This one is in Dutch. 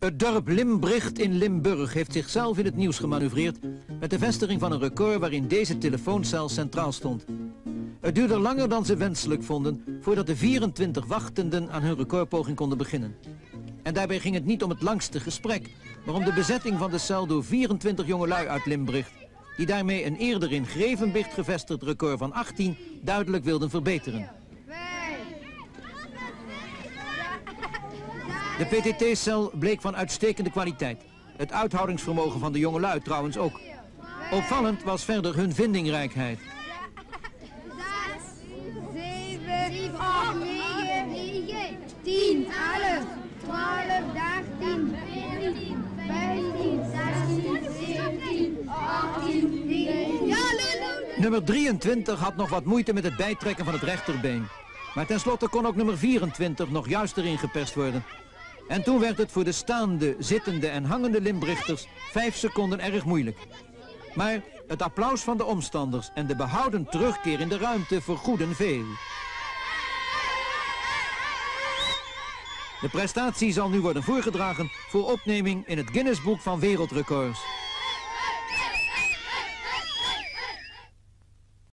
Het dorp Limbricht in Limburg heeft zichzelf in het nieuws gemanoeuvreerd met de vestiging van een record waarin deze telefooncel centraal stond. Het duurde langer dan ze wenselijk vonden voordat de 24 wachtenden aan hun recordpoging konden beginnen. En daarbij ging het niet om het langste gesprek, maar om de bezetting van de cel door 24 jongelui uit Limbricht, die daarmee een eerder in Grevenbicht gevestigd record van 18 duidelijk wilden verbeteren. De PTT-cel bleek van uitstekende kwaliteit. Het uithoudingsvermogen van de jongelui trouwens ook. Opvallend was verder hun vindingrijkheid. 6, 7, 8, 9, 10, 11, 12, 13, 14, 15, 16, 17, 18, 19... Nummer 23 had nog wat moeite met het bijtrekken van het rechterbeen. Maar tenslotte kon ook nummer 24 nog juist erin geperst worden. En toen werd het voor de staande, zittende en hangende Limbrichters 5 seconden erg moeilijk. Maar het applaus van de omstanders en de behouden terugkeer in de ruimte vergoeden veel. De prestatie zal nu worden voorgedragen voor opneming in het Guinnessboek van Wereldrecords.